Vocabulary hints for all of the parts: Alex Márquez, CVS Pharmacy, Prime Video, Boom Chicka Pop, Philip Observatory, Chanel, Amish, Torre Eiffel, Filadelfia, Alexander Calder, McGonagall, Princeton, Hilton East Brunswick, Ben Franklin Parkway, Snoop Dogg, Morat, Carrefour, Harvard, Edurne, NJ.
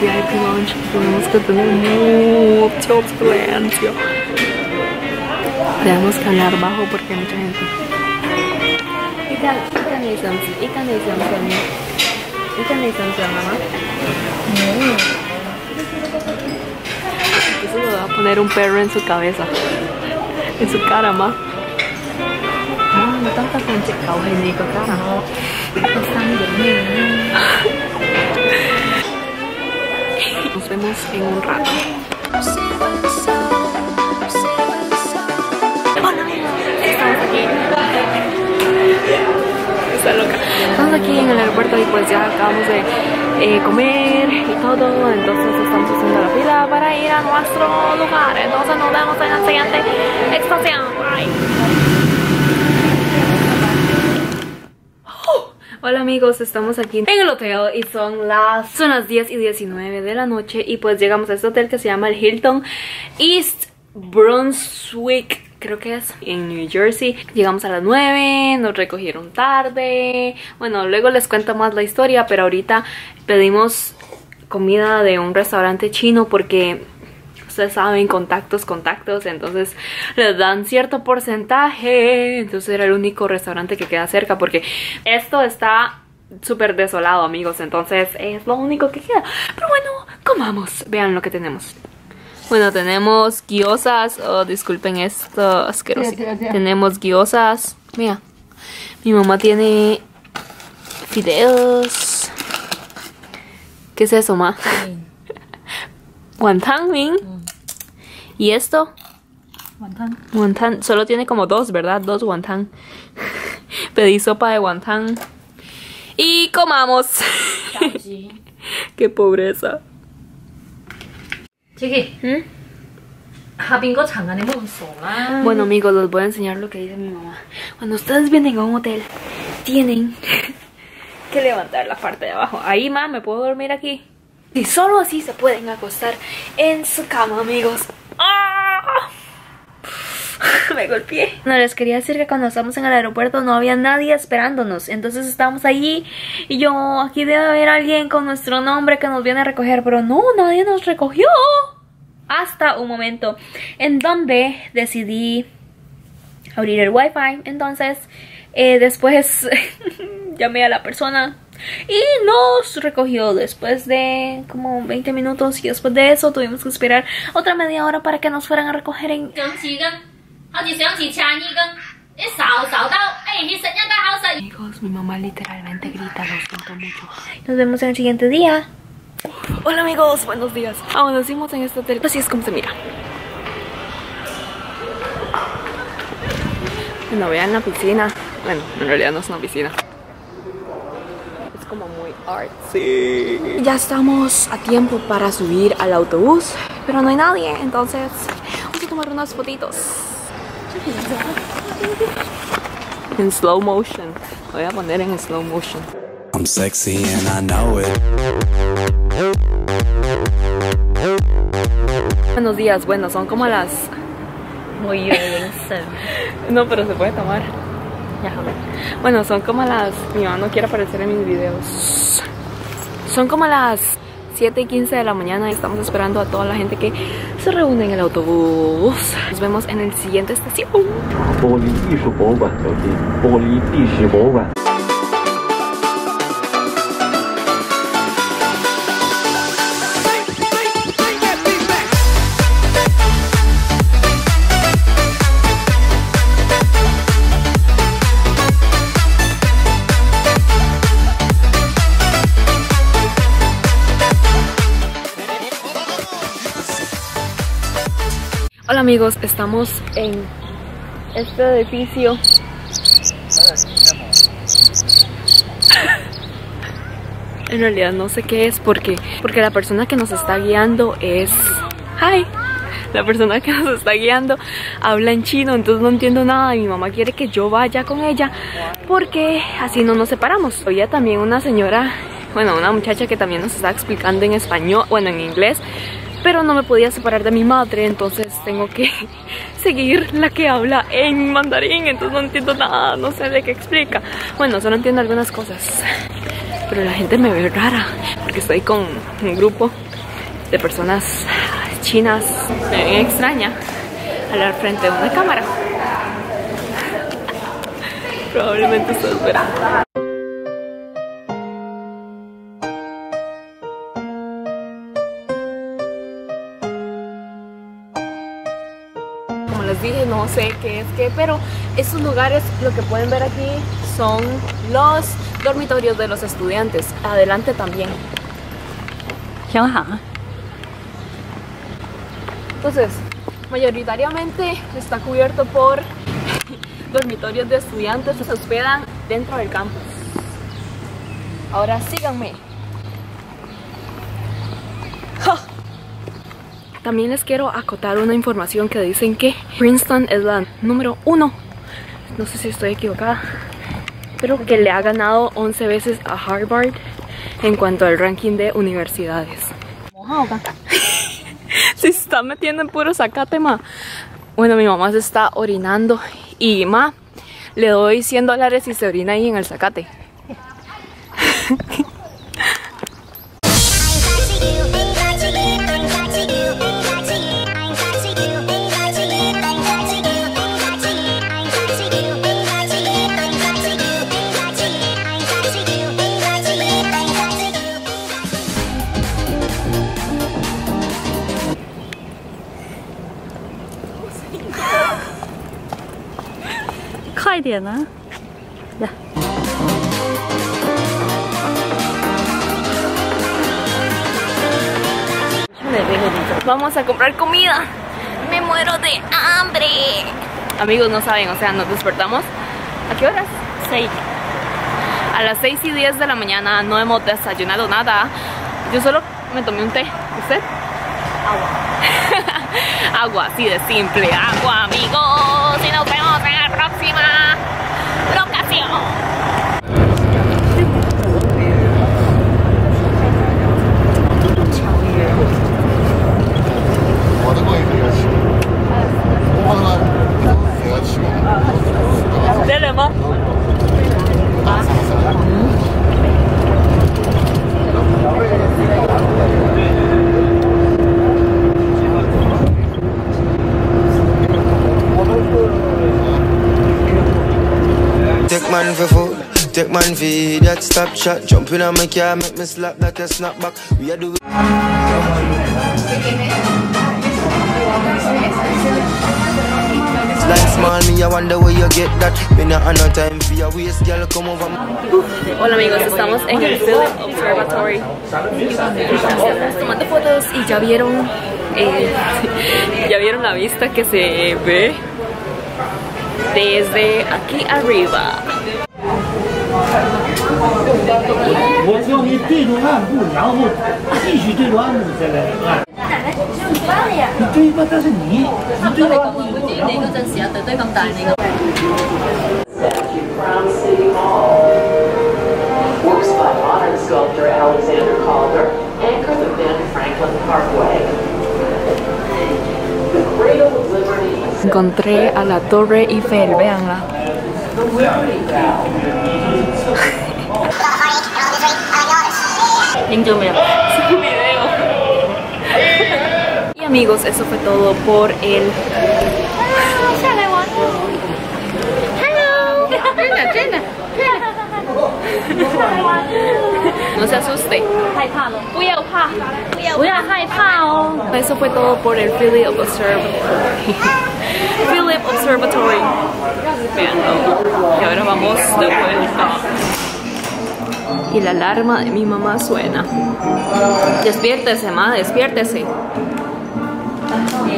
VIP lounge. Fuimos que tenemos muchos planes. Debemos hablar bajo porque hay mucha gente. ¿Y qué necesitan, mamá? Eso le va a poner un perro en su cabeza. En su cara, mamá. No, no tanta gente causa cara, no. Están durmiendo. Nos vemos en un rato. Hola, estamos aquí. Está loca. Estamos aquí en el aeropuerto y pues ya acabamos de comer y todo. Entonces estamos haciendo la fila para ir a nuestro lugar. Entonces nos vemos en la siguiente estación. Bye. Hola amigos, estamos aquí en el hotel y son las 10:19 de la noche y pues llegamos a este hotel que se llama el Hilton East Brunswick, creo que es, en New Jersey. Llegamos a las 9, nos recogieron tarde, bueno, luego les cuento más la historia, pero ahorita pedimos comida de un restaurante chino porque... ustedes saben, contactos, entonces les dan cierto porcentaje. Entonces era el único restaurante que queda cerca porque esto está súper desolado, amigos. Entonces es lo único que queda. Pero bueno, comamos. Vean lo que tenemos. Bueno, tenemos gyozas. Oh, disculpen esto asqueroso. Tenemos gyozas. Mira, mi mamá tiene fideos. ¿Qué es eso, ma? Wonton min. ¿Y esto? Wonton. Solo tiene como dos, ¿verdad? Dos wonton. Pedí sopa de wonton. Y comamos. Qué pobreza. Bueno amigos, les voy a enseñar lo que dice mi mamá. Cuando ustedes vienen a un hotel, tienen que levantar la parte de abajo. Ahí, ma, ¿me puedo dormir aquí? Y solo así se pueden acostar en su cama, amigos. ¡Oh! Me golpeé. No, les quería decir que cuando estábamos en el aeropuerto no había nadie esperándonos. Entonces estábamos allí y yo, aquí debe haber alguien con nuestro nombre que nos viene a recoger. Pero no, nadie nos recogió. Hasta un momento en donde decidí abrir el wifi. Entonces después llamé a la persona y nos recogió después de como 20 minutos. Y después de eso tuvimos que esperar otra media hora para que nos fueran a recoger en... Amigos, mi mamá literalmente grita, lo siento mucho. Nos vemos en el siguiente día. Hola amigos, buenos días. Amanecimos en este hotel, así es como se mira. Bueno, vean la piscina. Bueno, en realidad no es una piscina, como muy artsy. Ya estamos a tiempo para subir al autobús, pero no hay nadie, entonces vamos a tomar unas fotitos en slow motion. Lo voy a poner en slow motion. I'm sexy and I know it. Buenos días, bueno, son como las... Muy bien. No, pero se puede tomar. Bueno, son como las... Mi mamá no quiere aparecer en mis videos. Son como las 7:15 de la mañana y estamos esperando a toda la gente que se reúne en el autobús. Nos vemos en el siguiente estación. Hola amigos, estamos en este edificio. En realidad no sé qué es porque la persona que nos está guiando es... ¡Hi! La persona que nos está guiando habla en chino, entonces no entiendo nada. Y mi mamá quiere que yo vaya con ella porque así no nos separamos. Oía también una señora, bueno, una muchacha que también nos está explicando en español, bueno, en inglés. Pero no me podía separar de mi madre, entonces tengo que seguir la que habla en mandarín. Entonces no entiendo nada, no sé de qué explica. Bueno, solo entiendo algunas cosas. Pero la gente me ve rara, porque estoy con un grupo de personas chinas. Me ven extraña hablar frente a una cámara. Probablemente ustedes verán. Dije, no sé qué es qué, pero estos lugares, lo que pueden ver aquí son los dormitorios de los estudiantes. Adelante también. Entonces, mayoritariamente está cubierto por dormitorios de estudiantes que se hospedan dentro del campus. Ahora síganme. También les quiero acotar una información que dicen que Princeton es la número 1. No sé si estoy equivocada, pero que le ha ganado 11 veces a Harvard en cuanto al ranking de universidades. Se está metiendo en puro zacate, ma. Bueno, mi mamá se está orinando y, ma, le doy $100 y se orina ahí en el zacate. Vamos a comprar comida. Me muero de hambre. Amigos, no saben, o sea, nos despertamos. ¿A qué horas? 6. A las 6:10 de la mañana. No hemos desayunado nada. Yo solo me tomé un té. ¿Usted? Agua. Agua, así de simple. Agua, amigos. Y nos vemos en la próxima locación. Take man V, that stop shot, jump in on my car, make me slap like a snapback. We are doing. Like small me, I wonder where you get that. Me not another time for your waist, girl, come over. Hola amigos, estamos en el Philip Observatory. Estamos tomando fotos y ya vieron, la vista que se ve desde aquí arriba. Works by modern sculptor Alexander Calder anchor the Ben Franklin Parkway. The cradle of liberty. Encontré a la Torre Eiffel, véanla. Y amigos, eso fue todo por el... No se asuste. Eso fue todo por el Philip Observatory. Philip Observatory. Y ahora vamos de vuelta. Y la alarma de mi mamá suena. Despiértese, ma, despiértese.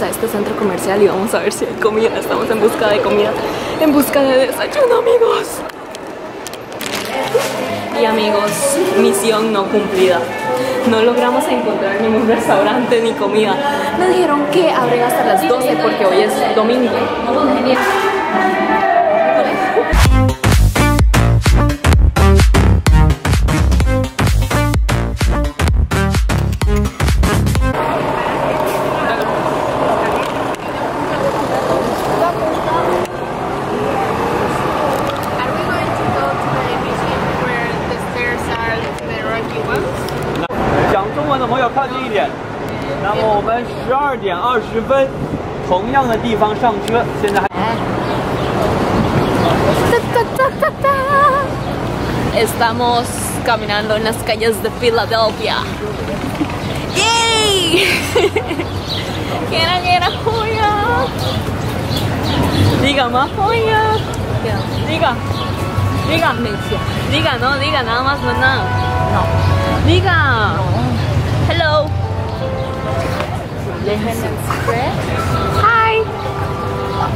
A este centro comercial y vamos a ver si hay comida. Estamos en busca de comida, en busca de desayuno, amigos. Y amigos, misión no cumplida. No logramos encontrar ningún restaurante ni comida. Me dijeron que abren hasta las 12 porque hoy es domingo. 12:20同样的地方上车。现在还。Estamos caminando en las calles de Filadelfia. ¡Yay! ¡Quiera joya! Diga más joya. Diga. Diga, diga, no, diga, nada más, no, nada. No. Diga. Hello. Hi.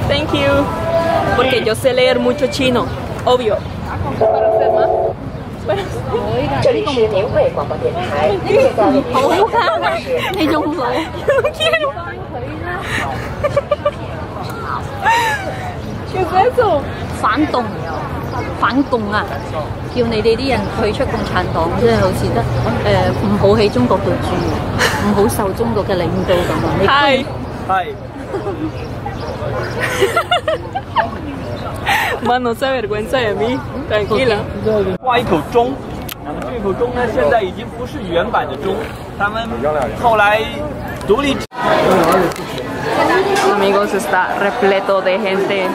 Thank you. Porque yo sé leer mucho chino, obvio. ¿Para usted más? Para usted. Yo no quiero. ¿Qué es eso? Fantón. 反共啊！叫你哋啲人退出共產黨，即係好似得唔好喺中國度住，唔好受中國嘅領導咁啊！係係。Mano, se avergüenza de mí. Tranquila. 挖一口鐘，這口鐘呢，現在已經不是原版的鐘，他們後來獨立。Amigos, está repleto de gente.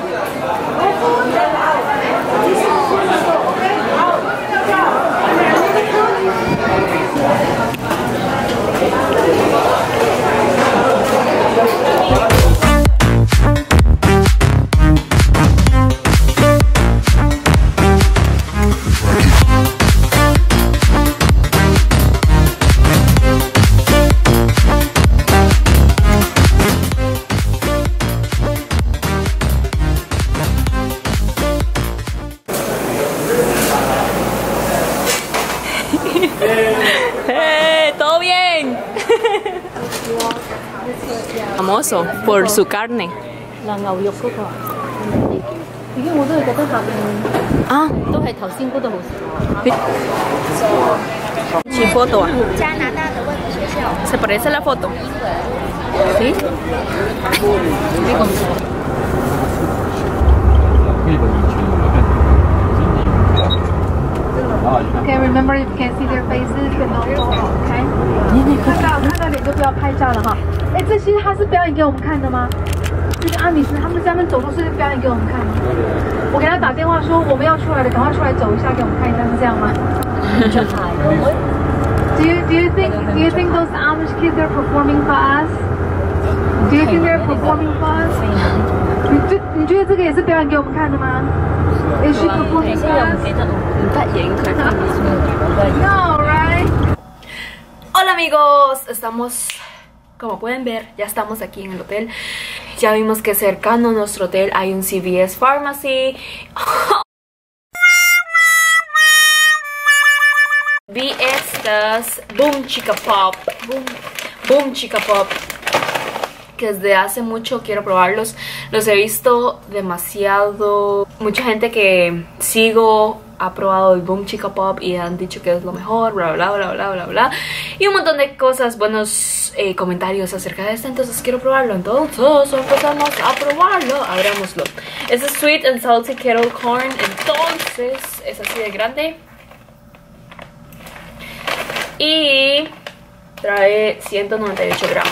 Famoso por su carne. Ah, ¿qué foto? ¿Se parece la foto? Sí. Okay, remember you can see their faces but not all. Okay. 看到脸就不要拍照了哈。哎，这些他是表演给我们看的吗？这个阿米斯他们在那走路是表演给我们看的。我给他打电话说我们要出来了，赶快出来走一下给我们看一下，是这样吗？Do you think those Amish kids are performing for us? Do you think they're performing for us? 你觉得这个也是表演给我们看的吗？ Is she performing for us? No, right? Hola amigos, estamos, como pueden ver, ya estamos aquí en el hotel. Ya vimos que cercano a nuestro hotel hay un CVS Pharmacy. Vi estas Boom Chicka Pop. Boom Chicka Pop. Que desde hace mucho quiero probarlos. Los he visto demasiado. Mucha gente que sigo ha probado el Boom Chicka Pop y han dicho que es lo mejor, bla bla bla bla bla bla. Y un montón de cosas, buenos comentarios acerca de esto. Entonces quiero probarlo. Entonces empezamos a probarlo. Abrámoslo. Es Sweet and Salty Kettle Corn. Entonces es así de grande. Y trae 198 gramos.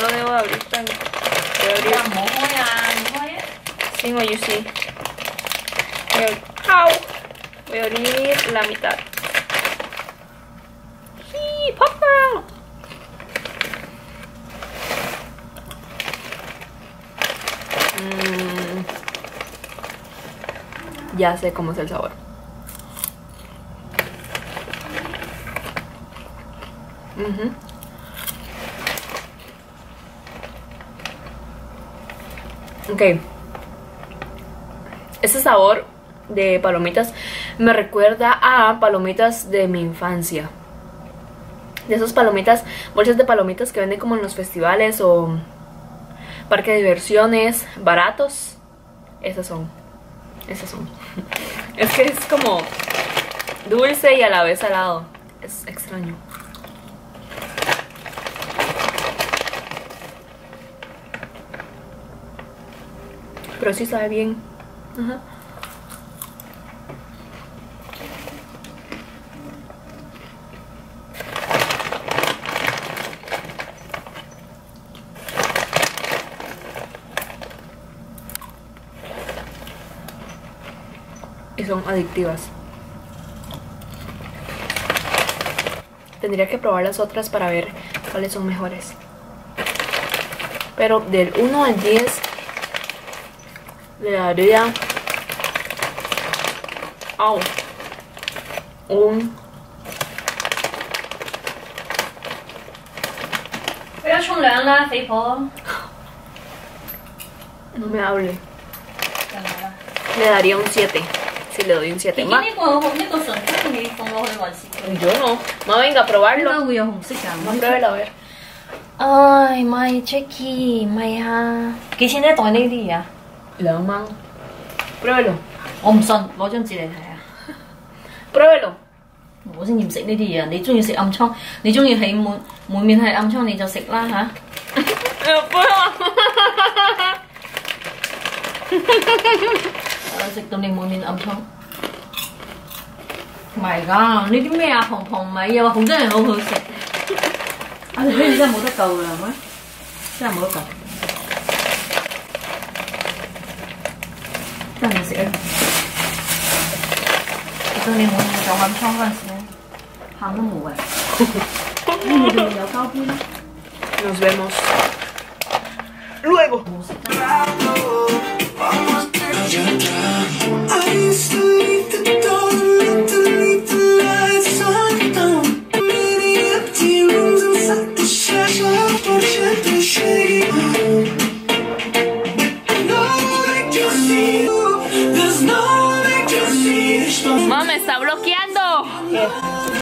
Voy a abrir la mitad. Sí, papá. Ya sé cómo es el sabor. Ok, ese sabor de palomitas me recuerda a palomitas de mi infancia. De esas palomitas, bolsas de palomitas que venden como en los festivales o parque de diversiones baratos. Esas son. Es que es como dulce y a la vez salado. Es extraño. Pero sí sabe bien. Ajá. y son adictivas. Tendría que probar las otras para ver cuáles son mejores. Pero del 1 al 10 le daría No me hable. Le daría un 7. Si le doy un 7 más. Yo no. Ma, venga a probarlo. Ma, pruébelo a ver. Ay, my checky, my ha. ¿Qué tiene todo en el día? La man. Pruébelo. Pruébelo. Nos vemos luego. Mamá, me está bloqueando.